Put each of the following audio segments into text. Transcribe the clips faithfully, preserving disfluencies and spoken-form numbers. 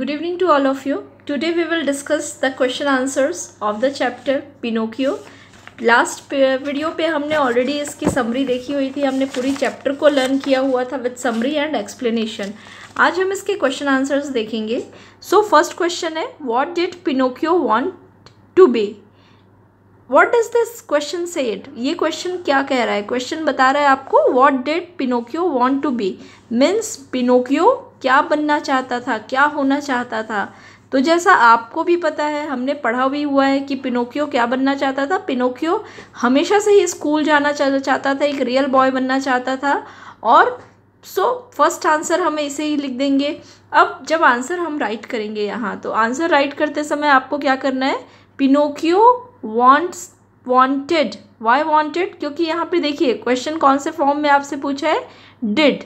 Good evening to all of you. Today we will discuss the question answers of the chapter Pinocchio. Last video पे हमने already इसकी summary देखी हुई थी. हमने पूरी चैप्टर को लर्न किया हुआ था विद समरी एंड एक्सप्लेनेशन. आज हम इसके क्वेश्चन आंसर्स देखेंगे. सो फर्स्ट क्वेश्चन है what did Pinocchio want to be. What does this question said. ये क्वेश्चन क्या कह रहा है. क्वेश्चन बता रहा है आपको what did Pinocchio want to be. Means Pinocchio क्या बनना चाहता था, क्या होना चाहता था. तो जैसा आपको भी पता है, हमने पढ़ा भी हुआ है कि पिनोकियो क्या बनना चाहता था. पिनोकियो हमेशा से ही स्कूल जाना चाहता था, एक रियल बॉय बनना चाहता था. और सो फर्स्ट आंसर हमें इसे ही लिख देंगे. अब जब आंसर हम राइट करेंगे यहाँ, तो आंसर राइट करते समय आपको क्या करना है. Pinocchio wants wanted. why wanted, क्योंकि यहाँ पे देखिए क्वेश्चन कौन से फॉर्म में आपसे पूछा है, did.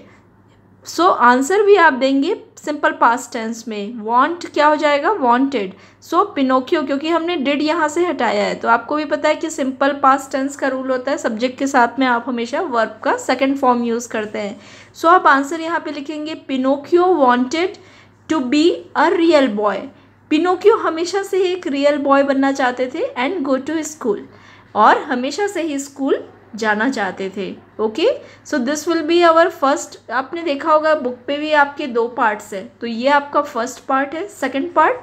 सो so, आंसर भी आप देंगे सिंपल पास्ट टेंस में. want क्या हो जाएगा, wanted. सो so, पिनोकियो, क्योंकि हमने did यहाँ से हटाया है, तो आपको भी पता है कि सिंपल पास्ट टेंस का रूल होता है, सब्जेक्ट के साथ में आप हमेशा वर्ब का सेकंड फॉर्म यूज़ करते हैं. सो so, आप आंसर यहाँ पे लिखेंगे Pinocchio wanted to be a real boy. Pinocchio हमेशा से ही एक रियल बॉय बनना चाहते थे एंड गो टू स्कूल, और हमेशा से ही स्कूल जाना चाहते थे. Okay, so this will be our first. आपने देखा होगा बुक पे भी आपके दो पार्ट्स हैं, तो ये आपका फर्स्ट पार्ट है. Second part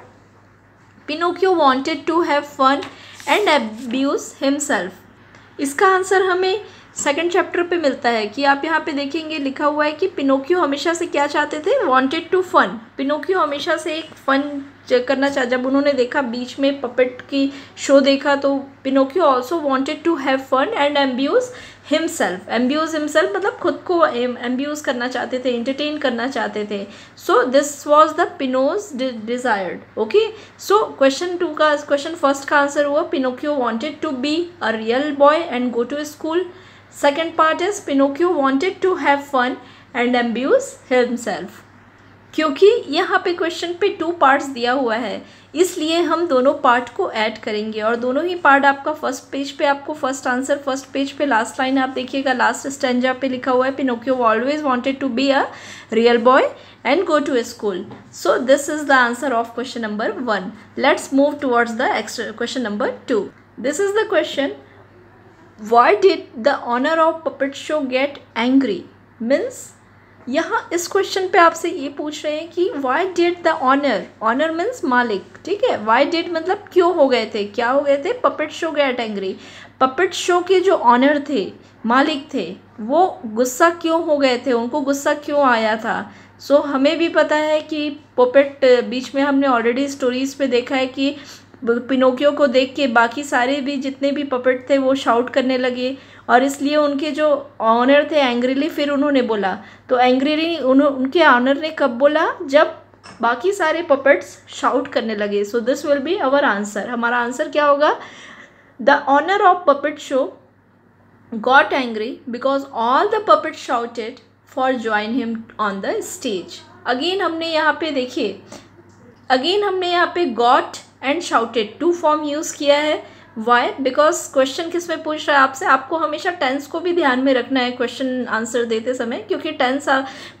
Pinocchio wanted to have fun and abuse himself. इसका आंसर हमें सेकंड चैप्टर पे मिलता है कि आप यहाँ पे देखेंगे लिखा हुआ है कि पिनोकियो हमेशा से क्या चाहते थे, वांटेड टू फन. पिनोकियो हमेशा से एक फ़न करना चाह जब उन्होंने देखा बीच में पपेट की शो देखा, तो Pinocchio also wanted to have fun and amuse himself. Amuse himself मतलब खुद को एम्ब्यूज करना चाहते थे, एंटरटेन करना चाहते थे. So this was the Pinocchio's desired. Okay, so question two का क्वेश्चन फर्स्ट का आंसर हुआ Pinocchio wanted to be a real boy and go to school. Second part is Pinocchio wanted to have fun and amuse himself. क्योंकि यहाँ पे question पे two parts दिया हुआ है, इसलिए हम दोनों पार्ट को ऐड करेंगे. और दोनों ही पार्ट आपका फर्स्ट पेज पे, आपको फर्स्ट आंसर फर्स्ट पेज पे लास्ट लाइन आप देखिएगा, लास्ट स्टैंजा पे लिखा हुआ है Pinocchio always wanted to be a real boy and go to school. So this is the answer of question number one. Let's move towards the question number two. This is the question Why did the owner of puppet show get angry? Means यहाँ इस question पे आपसे ये पूछ रहे हैं कि why did the owner, owner means मालिक, ठीक है. why did मतलब क्यों हो गए थे, क्या हो गए थे, puppet show get angry. puppet show के जो owner थे, मालिक थे, वो गुस्सा क्यों हो गए थे, उनको गुस्सा क्यों आया था. सो so, हमें भी पता है कि puppet बीच में हमने ऑलरेडी स्टोरीज़ पे देखा है कि पिनोकियो को देख के बाकी सारे भी जितने भी पपेट थे वो शाउट करने लगे, और इसलिए उनके जो ऑनर थे एंग्रीली फिर उन्होंने बोला. तो एंग्रीली उनके ऑनर ने कब बोला, जब बाकी सारे पपेट्स शाउट करने लगे. So this will be our answer. हमारा आंसर क्या होगा, the owner of puppet show got angry because all the puppet shouted for join him on the stage. Again हमने यहाँ पे देखिए अगेन हमने यहाँ पे got and shouted to form use किया है. वाई, बिकॉज क्वेश्चन किस में पूछ रहा है आपसे. आपको हमेशा टेंस को भी ध्यान में रखना है क्वेश्चन आंसर देते समय, क्योंकि टेंस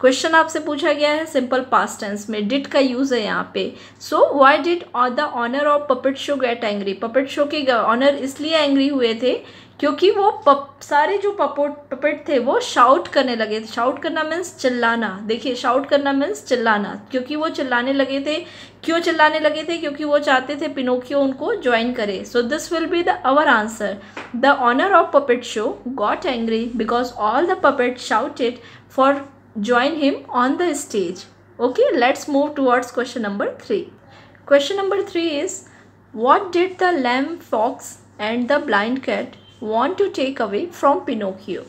क्वेश्चन आपसे पूछा गया है सिंपल पास्ट टेंस में, डिड का यूज़ है यहाँ पे. So why did the owner of puppet show get angry. Puppet show के ऑनर इसलिए एंग्री हुए थे क्योंकि वो पप सारे जो पपोट पपेट थे वो शाउट करने लगे. शाउट करना मीन्स चिल्लाना. देखिए शाउट करना मीन्स चिल्लाना, क्योंकि वो चिल्लाने लगे थे. क्यों चिल्लाने लगे थे, क्योंकि वो चाहते थे पिनोकियो उनको ज्वाइन करे. So this will be the our answer, the owner of puppet show got angry because all the puppet shouted for join him on the stage. Okay, let's move towards question number three. Question number three is what did the lame fox and the blind cat want to take away from Pinocchio.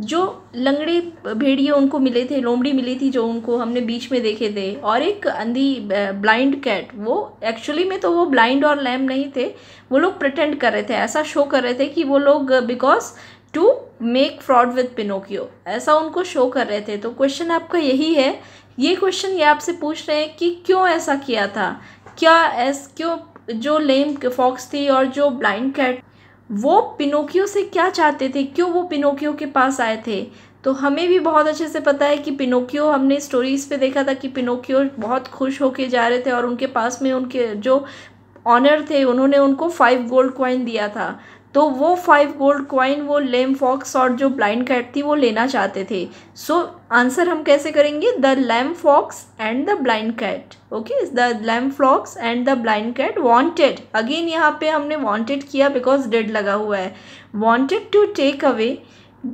जो लंगड़े भेड़िए उनको मिले थे, लोमड़ी मिली थी जो उनको हमने बीच में देखे थे, और एक अंधी ब्लाइंड कैट. वो एक्चुअली में तो वो ब्लाइंड और लैम नहीं थे, वो लोग प्रिटेंड कर रहे थे, ऐसा शो कर रहे थे कि वो लोग because to make fraud with Pinocchio, ऐसा उनको शो कर रहे थे. तो क्वेश्चन आपका यही है, ये क्वेश्चन ये आपसे पूछ रहे हैं कि क्यों ऐसा किया था. क्या ऐस क्यों जो लेम फॉक्स थी और जो ब्लाइंड कैट, वो पिनोकियो से क्या चाहते थे, क्यों वो पिनोकियो के पास आए थे. तो हमें भी बहुत अच्छे से पता है कि पिनोकियो, हमने स्टोरीज़ पे देखा था कि पिनोकियो बहुत खुश होके जा रहे थे और उनके पास में उनके जो ऑनर थे उन्होंने उनको फाइव गोल्ड कॉइन दिया था, तो वो फाइव गोल्ड कॉइन वो लेम फॉक्स और जो ब्लाइंड कैट थी वो लेना चाहते थे। सो आंसर हम कैसे करेंगे, the lame fox and the blind cat. Okay, the lame fox and the blind cat wanted, again यहाँ पे हमने वांटेड किया बिकॉज डेड लगा हुआ है, wanted to take away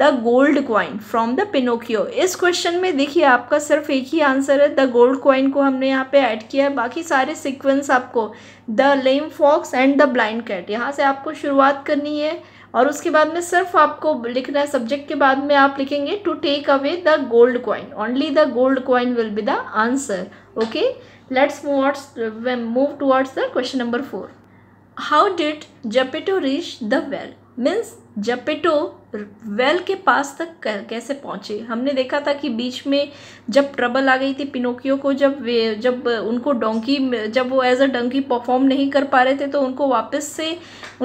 the gold coin from the Pinocchio. इस क्वेश्चन में देखिए आपका सिर्फ एक ही आंसर है, द गोल्ड कॉइन को हमने यहाँ पे ऐड किया है, बाकी सारे सीक्वेंस आपको the lame fox and the blind cat यहाँ से आपको शुरुआत करनी है और उसके बाद में सिर्फ आपको लिखना है सब्जेक्ट के बाद में आप लिखेंगे to take away the gold coin, only the gold coin will be the answer. Okay, let's move move towards the question number four. How did Geppetto reach the whale, means Geppetto whale के पास तक कैसे पहुँचे। हमने देखा था कि बीच में जब ट्रबल आ गई थी पिनोकियो को, जब वे जब उनको डोंकी जब वो एज अ डोंकी परफॉर्म नहीं कर पा रहे थे तो उनको वापस से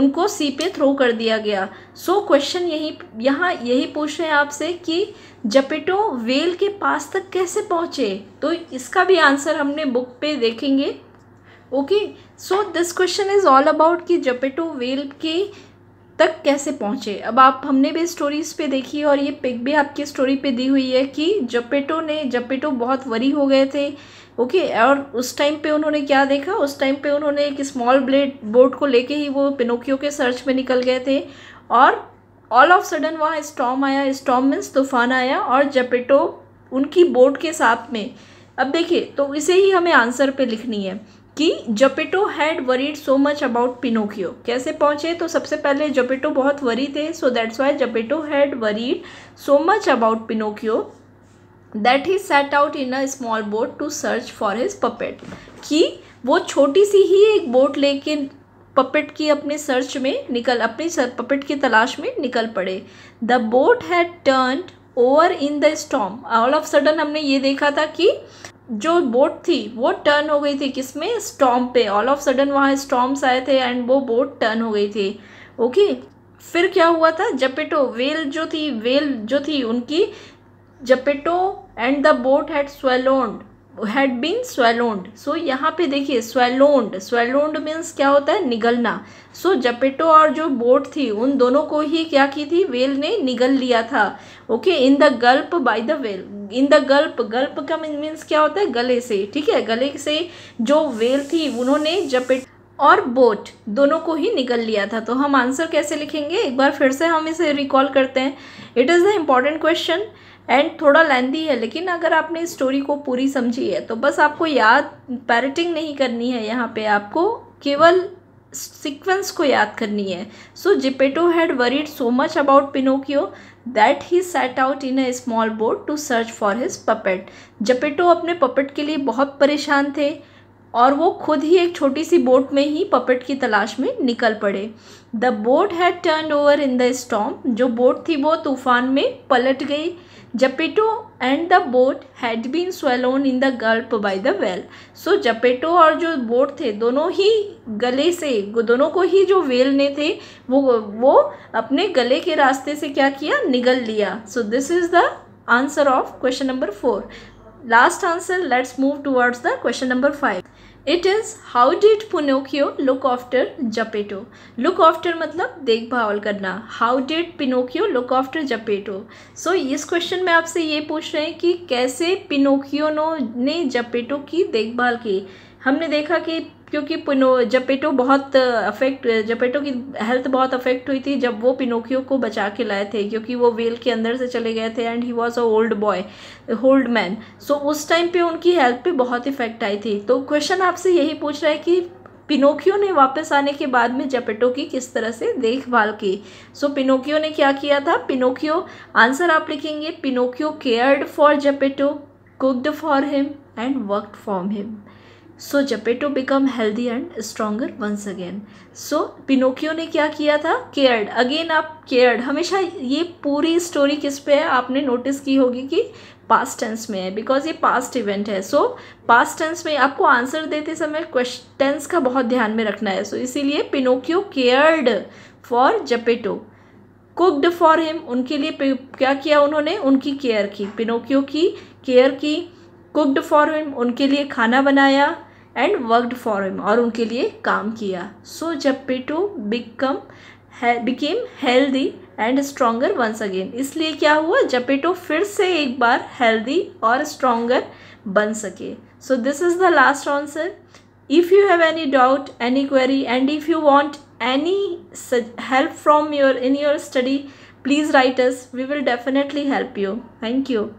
उनको सी पे थ्रो कर दिया गया। सो क्वेश्चन यही यहाँ यही पूछ रहे हैं आपसे कि जेपेटो वेल के पास तक कैसे पहुँचे, तो इसका भी आंसर हमने बुक पे देखेंगे। Okay, so this question is all about कि जेपेटो वेल के तक कैसे पहुँचे। अब आप हमने भी स्टोरीज़ पे देखी है और ये पिक भी आपकी स्टोरी पे दी हुई है कि जेपेटो ने जेपेटो बहुत वरी हो गए थे। ओके, और उस टाइम पे उन्होंने क्या देखा, उस टाइम पे उन्होंने एक स्मॉल ब्लेड बोट को लेके ही वो पिनोकियो के सर्च में निकल गए थे और ऑल ऑफ सडन वहाँ स्टॉर्म आया, स्टॉर्म मीन्स तूफान आया और जेपेटो उनकी बोट के साथ में। अब देखिए, तो इसे ही हमें आंसर पे लिखनी है कि Geppetto had worried so much about Pinocchio, कैसे पहुँचे, तो सबसे पहले जेपेटो बहुत वरी थे, so that's why Geppetto had worried so much about Pinocchio that he set out in a small boat to search for his puppet, कि वो छोटी सी ही एक बोट लेके पपेट की अपने सर्च में निकल अपने पपेट की तलाश में निकल पड़े। The boat had turned over in the storm, all of sudden हमने ये देखा था कि जो बोट थी वो टर्न हो गई थी, किसमें, स्टॉर्म पे, ऑल ऑफ सडन वहाँ स्टॉर्म्स आए थे एंड वो बोट टर्न हो गई थी। ओके, फिर क्या हुआ था, जेपेटो वेल जो थी वेल जो थी उनकी Geppetto and the boat had swallowed had been swallowed. So यहाँ पे देखिए स्वेलोन्ड, स्वेलोन्ड मीन्स क्या होता है, निगलना। सो so, जेपेटो और जो बोट थी उन दोनों को ही क्या की थी वेल ने निगल लिया था। Okay, in the gulp by the whale, in the gulp, gulp का मीन्स क्या होता है, गले से, ठीक है, गले से जो वेल थी उन्होंने जेपेटो और बोट दोनों को ही निगल लिया था। तो हम आंसर कैसे लिखेंगे, एक बार फिर से हम इसे रिकॉल करते हैं। It is the important question and थोड़ा लेंथी है, लेकिन अगर आपने स्टोरी को पूरी समझी है तो बस आपको याद, पैरेटिंग नहीं करनी है यहाँ पे, आपको केवल सीक्वेंस को याद करनी है। So Geppetto had worried so much about Pinocchio that he set out in a small boat to search for his puppet. Geppetto अपने पपेट के लिए बहुत परेशान थे और वो खुद ही एक छोटी सी बोट में ही पपेट की तलाश में निकल पड़े। The boat had turned over in the storm, जो बोट थी वो तूफान में पलट गई। Geppetto and the boat had been swallowed in the gulp by the whale. So Geppetto और जो बोट थे दोनों ही गले से, दोनों को ही जो वेल ने थे वो वो अपने गले के रास्ते से क्या किया, निगल लिया। So this is the answer of question number four, last answer. Let's move towards the question number five. It is how did Pinocchio look after Geppetto. Look after मतलब देखभाल करना, how did Pinocchio look after Geppetto. So इस question में आपसे ये पूछ रहे हैं कि कैसे पिनोकियो ने जेपेटो की देखभाल की। हमने देखा कि क्योंकि पिनो जेपेटो बहुत अफेक्ट जेपेटो की हेल्थ बहुत अफेक्ट हुई थी जब वो पिनोकियो को बचा के लाए थे, क्योंकि वो वेल के अंदर से चले गए थे and he was a old boy old man. So उस टाइम पे उनकी हेल्थ पे बहुत इफेक्ट आई थी। तो क्वेश्चन आपसे यही पूछ रहा है कि पिनोकियो ने वापस आने के बाद में जेपेटो की किस तरह से देखभाल की। सो so, पिनोकियो ने क्या किया था, पिनोकियो आंसर आप लिखेंगे Pinocchio cared for Geppetto, cooked for him and worked for him. So Geppetto become healthy and stronger once again. So Pinocchio ने क्या किया था, केयर्ड, अगेन आप केयर्ड, हमेशा ये पूरी स्टोरी किस पे है, आपने नोटिस की होगी कि पास्ट टेंस में है बिकॉज ये पास्ट इवेंट है। सो पास्ट टेंस में आपको आंसर देते समय क्वेश्चन टेंस का बहुत ध्यान में रखना है। सो so, इसीलिए Pinocchio cared for Geppetto cooked for him, उनके लिए क्या किया उन्होंने, उनकी केयर की, पिनोकियो की केयर की, कुक्ड फॉर हिम उनके लिए खाना बनाया, एंड वर्कड फॉर हिम और उनके लिए काम किया. So Geppetto become became healthy and stronger once again. इसलिए क्या हुआ, जेपेटो फिर से एक बार हेल्दी और स्ट्रॉन्गर बन सके. So this is the last answer. If you have any doubt, any query, and if you want any help from your in your study, please write us. We will definitely help you. Thank you.